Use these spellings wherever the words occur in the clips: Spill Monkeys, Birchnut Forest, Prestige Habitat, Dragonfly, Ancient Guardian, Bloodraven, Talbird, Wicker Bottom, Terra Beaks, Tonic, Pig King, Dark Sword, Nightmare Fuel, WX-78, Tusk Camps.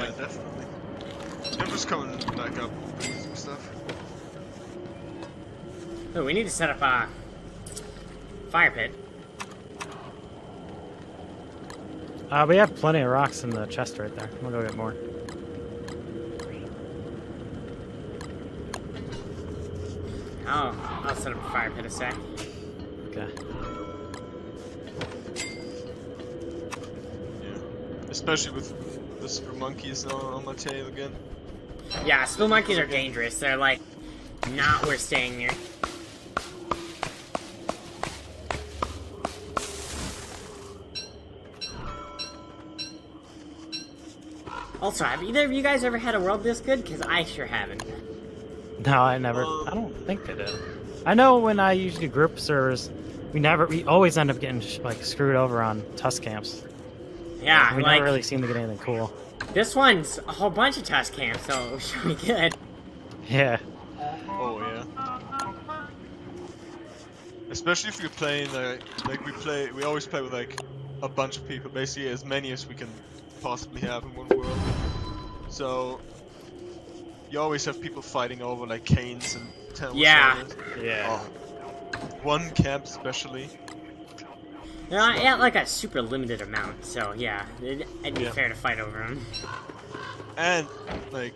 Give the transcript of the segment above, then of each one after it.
Yeah, like, definitely. I'm just coming back up with some stuff. Oh, we need to set up a fire pit. We have plenty of rocks in the chest right there. We'll go get more. I'll set up a fire pit a sec. Okay. Yeah. Especially with the Spill Monkeys on my tail again. Yeah, Spill Monkeys are dangerous. They're like not worth staying near. Also, have either of you guys ever had a world this good? Because I sure haven't. No, I never. I don't think I did. I know when I usually group servers, we always end up getting like screwed over on Tusk Camps. Yeah, like, we never really seem to get anything cool. This one's a whole bunch of Tusk Camps, so it should be good. Yeah. Oh yeah. Especially if you're playing like we always play with like a bunch of people, basically as many as we can possibly have in one world. So you always have people fighting over like canes and towers. Yeah. Yeah. Oh. One camp especially. No, yeah, like a super limited amount. So yeah, it'd be fair to fight over them. And like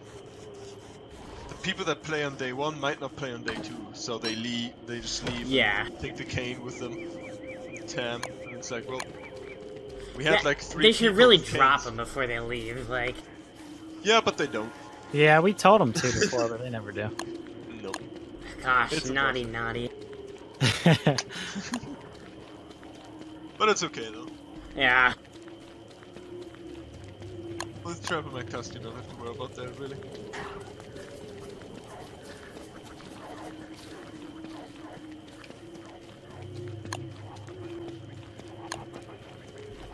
the people that play on day one might not play on day two, so they leave. They just leave. Yeah. And take the cane with them. Tam. And it's like, well, we have like three. They should really drop them before they leave. Like. Yeah, but they don't. Yeah, we told them to before, but they never do. Nope. Gosh, it's naughty, naughty. But it's okay, though. Yeah. With Trap and my cast, you don't have to worry about that, really.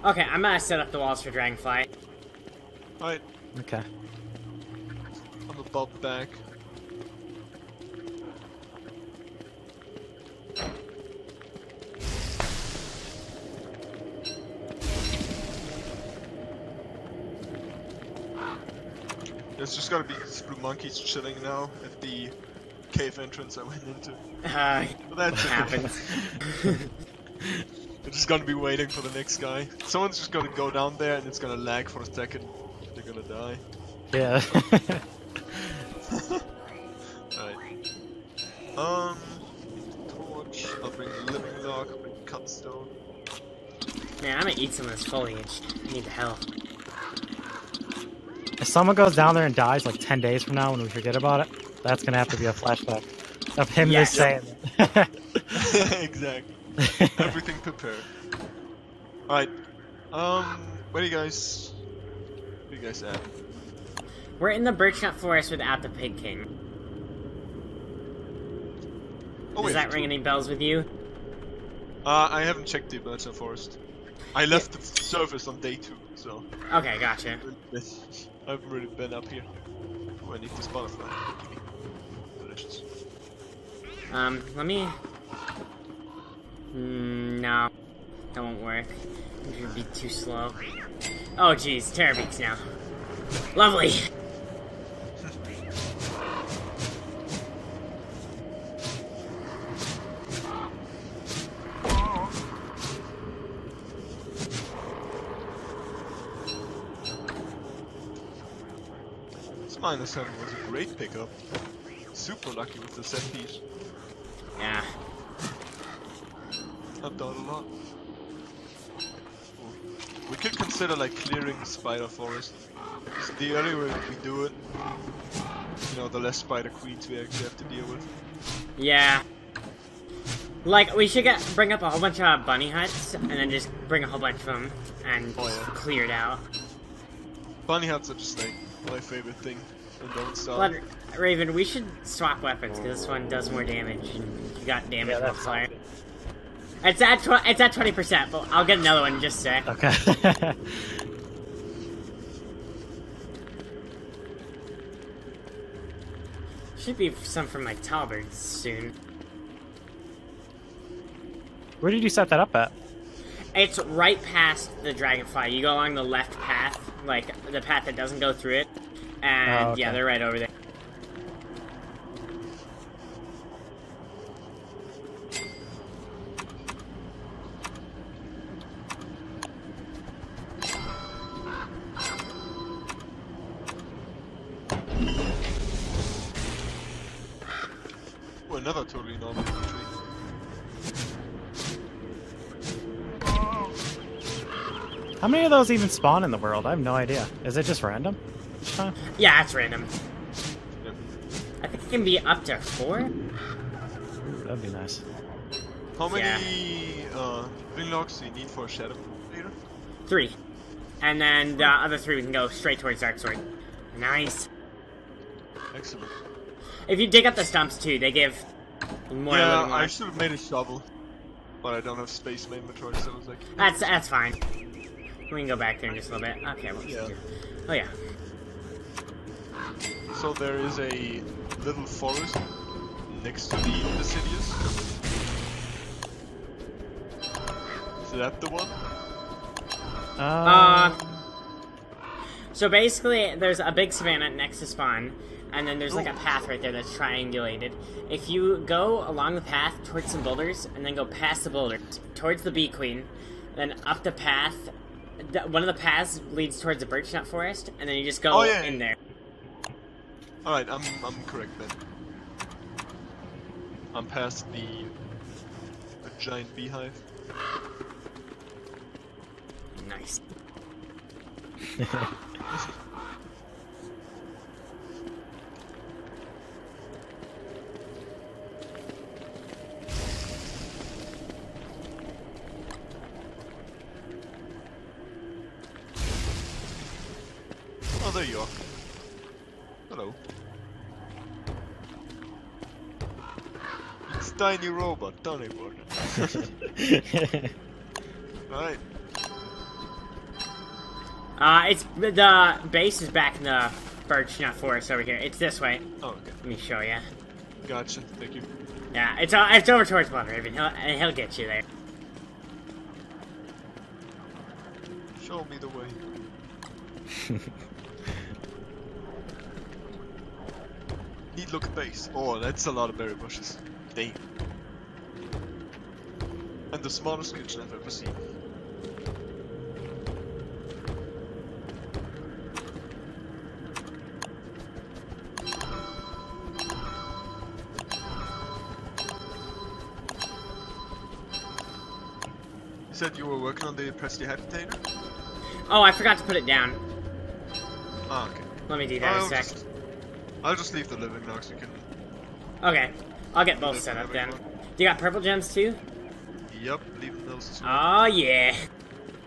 Okay, I'm gonna set up the walls for Dragonfly. Alright. Okay. Bulk back. There's just gotta be Spill Monkeys chilling now at the cave entrance I went into. Well, that's what happens. They're just gonna be waiting for the next guy. Someone's just gonna go down there and it's gonna lag for a second. They're gonna die. Yeah. Alright. Torch, I'll bring living log, I'll bring cut stone. Man, I'm gonna eat some of this foliage. I need the health. If someone goes down there and dies like 10 days from now when we forget about it, that's gonna have to be a flashback of him just saying it. Exactly. Everything prepared. Alright. Where are you guys at? We're in the Birchnut Forest without the Pig King. Oh, does that ring any bells with you? I haven't checked the Birchnut Forest. I left the surface on day two, so... Okay, gotcha. I haven't really been up here. Oh, I need this butterfly. Delicious. Let me... no. That won't work. It's gonna be too slow. Oh, jeez. Terra Beaks now. Lovely! -7 was a great pickup. Super lucky with the set piece. Yeah. I've done a lot. We could consider like clearing the spider forest. So the earlier we do it, you know, the less spider queens we actually have to deal with. Yeah. Like, we should bring up a whole bunch of bunny huts, and then just bring a whole bunch of them, and clear it out. Bunny huts are just like my favorite thing. Raven, we should swap weapons because this one does more damage. You got damage multiplier. It's at 20%, but I'll get another one in just a sec. Okay. Should be some from my Talbird soon. Where did you set that up at? It's right past the Dragonfly. You go along the left path, like the path that doesn't go through it. And oh, okay. Yeah, they're right over there. Oh, another totally normal tree. How many of those even spawn in the world? I have no idea. Is it just random? Huh? Yeah, it's random. Yep. I think it can be up to 4. That'd be nice. How many Winlocks do you need for a Shadow Leader? 3. And then the other 3 we can go straight towards Dark Sword. Nice. Excellent. If you dig up the stumps too, they give more. Yeah, I should have made a shovel. But I don't have space in my inventory, so I was like... That's fine. We can go back there in just a little bit. Okay, well, yeah. Oh, yeah. So there is a little forest next to the Insidious. Is that the one? So basically, there's a big savanna next to spawn, and then there's like a path right there that's triangulated. If you go along the path towards some boulders, and then go past the boulders, towards the Bee Queen, then up the path... One of the paths leads towards the Birchnut Forest, and then you just go in there. Alright, I'm correct then. I'm past the giant beehive. Nice. Oh, there you are. Hello. It's tiny robot, don't it work? Alright. It's the base is back in the Birchnut Forest over here. It's this way. Oh, okay. Let me show you. Gotcha. Thank you. Yeah, it's over towards Bloodraven. He'll get you there. Show me the way. Need look at base. Oh, that's a lot of berry bushes. Dang. And the smallest kitchen I've ever seen. You said you were working on the Prestige Habitat? Oh, I forgot to put it down. Ah, okay. Let me do that in a sec. I'll just leave the living logs, you can... Okay, I'll get both set up then. You got purple gems too? Yep, leave those as well. Oh yeah!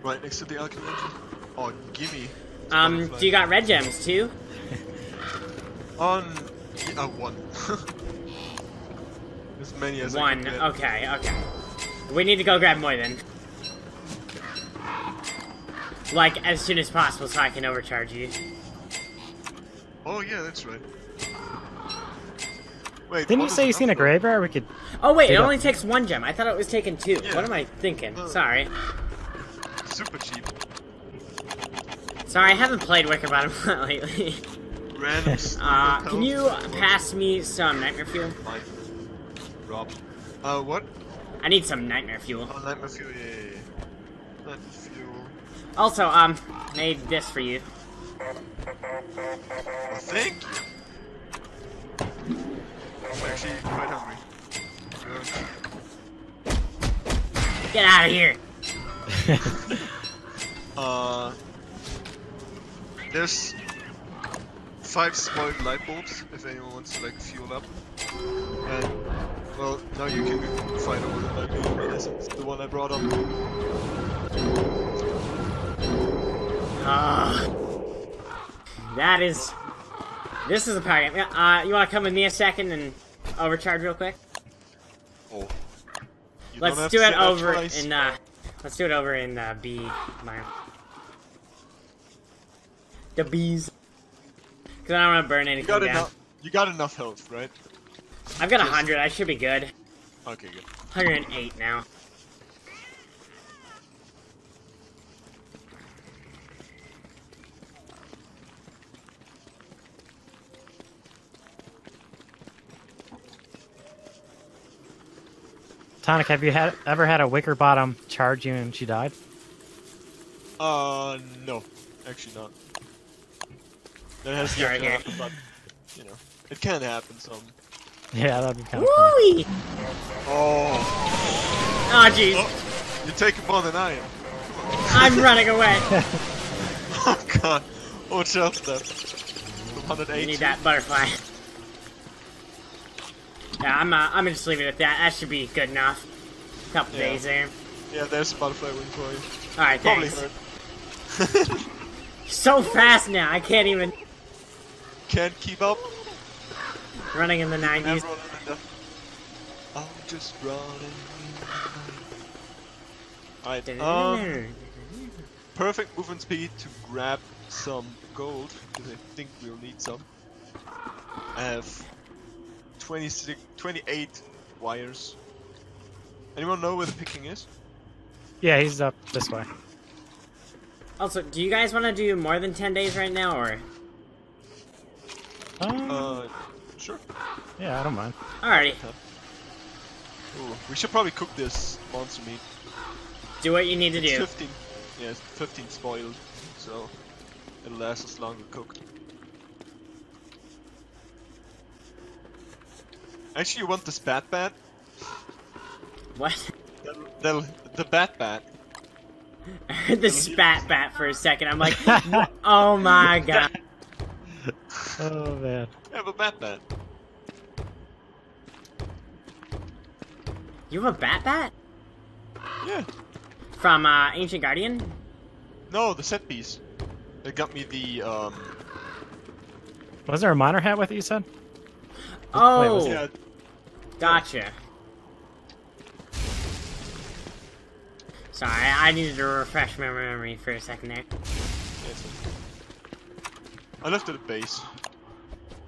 Right next to the alchemy. Oh, gimme. Do you got red gems too? One. As many as I can get. One, okay, okay. We need to go grab more then. Like, as soon as possible so I can overcharge you. Oh yeah, that's right. Wait, didn't you say you seen a graveyard? We could. Oh wait, it only takes 1 gem. I thought it was taking 2. Yeah. What am I thinking? Sorry. Super cheap. Sorry, I haven't played Wicker Bottom lately. Random. Can you pass me some Nightmare Fuel? Rob. What? I need some Nightmare Fuel. Oh, Nightmare Fuel. Yeah. Nightmare Fuel. Also, made this for you. Well, thank you. I'm actually quite hungry. Get out of here! There's 5 spoiled light bulbs if anyone wants to like fuel up. And well, now you can find the one that I do. The one I brought up. That is... This is a power game. You want to come with me a second and overcharge real quick? Oh. Let's do it over in, let's do it over in, B mine. The bees. Because I don't want to burn anything down. You got enough health, right? I've got 100. I should be good. Okay, good. 108 now. Tonic, have you ever had a Wicker Bottom charge you and she died? No. Actually not. That has to happen, but, you know, it can happen some. Yeah, that'd be kind of funny. Oh. Oh, jeez. Oh, you're taking more than I am. I'm running away. Oh, God. Watch out, though. 180. You need that butterfly. Yeah, I'm gonna just leave it at that. That should be good enough. Couple days there. Yeah, there's a butterfly wing for you. Alright, thanks. Probably hurt. So fast now, I can't even... Can't keep up? Running in the 90s. I'm just running in the 90s. Alright, perfect movement speed to grab some gold, because I think we'll need some. I have 28 wires. Anyone know where the Pig King is? Yeah, he's up this way. Also, do you guys want to do more than 10 days right now, or...? Sure. Yeah, I don't mind. Alrighty. Ooh, we should probably cook this monster meat. Do what you need to do. 15. Yeah, it's 15 spoiled, so it'll last as long as cooked. Actually, you want this bat bat? What? The bat bat. I heard the spat bat for a second. I'm like, oh my god. Oh man. I have a bat bat. You have a bat bat? Yeah. From Ancient Guardian? No, the set piece. It got me the Was there a miner hat with it, you said? Oh. Wait, gotcha. Sorry, I needed to refresh my memory for a second there. Yes. I left it at base.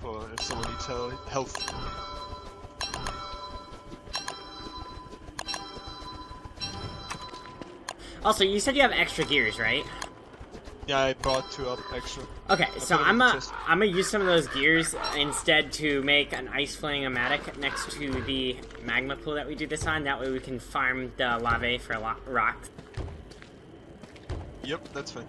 For if someone needs health. Also, you said you have extra gears, right? Yeah, I brought 2 up extra. Okay, so I'm gonna use some of those gears instead to make an ice flying-o-matic next to the magma pool that we do this on. That way we can farm the lava for rocks. Yep, that's fine.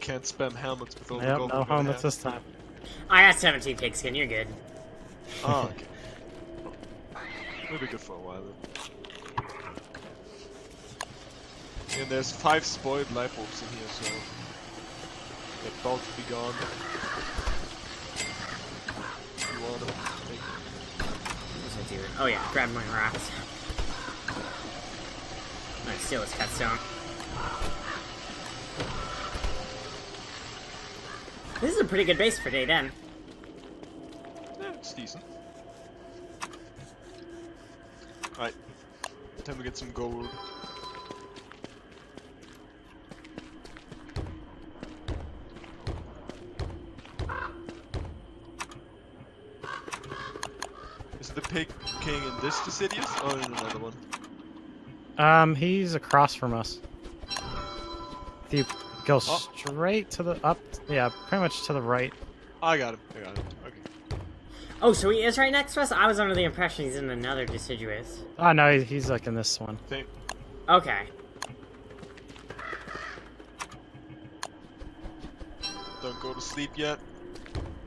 Can't spam helmets with all the gold. No helmets this time. I got 17 pigskin, you're good. Oh, okay. We'll be good for a while then. And there's 5 spoiled life orbs in here, so they're about to be gone. You want them? Oh yeah, grab my rocks. I'm gonna steal this cutstone. This is a pretty good base for day then. Yeah, it's decent. Alright. Time to get some gold. Is the Pig King in this Deciduous or in another one? He's across from us. Go straight to the up, yeah, pretty much to the right. I got him, okay. Oh, so he is right next to us? I was under the impression he's in another Deciduous. Oh, no, he's like in this one. Same. Okay. Don't go to sleep yet.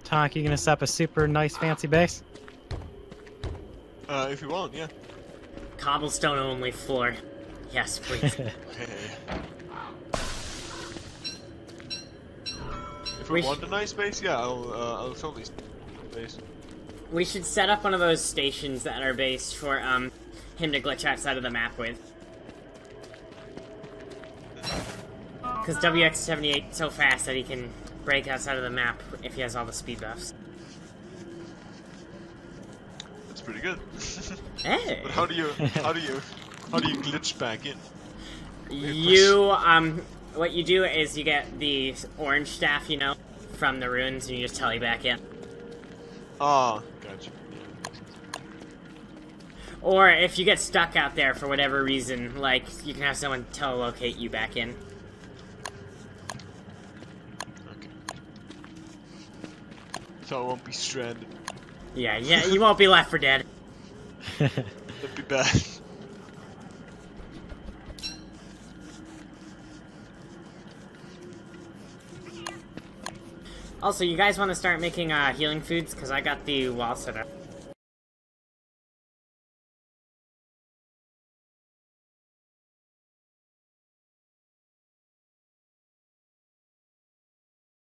Tonk, you gonna set up a super nice fancy base? If you want, yeah. Cobblestone only floor. Yes, please. Okay. If we want a nice base, yeah, I'll fill these base. We should set up one of those stations at our base for him to glitch outside of the map with. Because WX-78 is so fast that he can break outside of the map if he has all the speed buffs. That's pretty good. Hey. But how do you glitch back in? You what you do is you get the orange staff, you know, from the ruins, and you just tele back in. Oh, gotcha. Or if you get stuck out there for whatever reason, like you can have someone telelocate you back in. Okay. So I won't be stranded. Yeah, yeah, you won't be left for dead. That'd be bad. Also, you guys want to start making healing foods? Because I got the wall set up.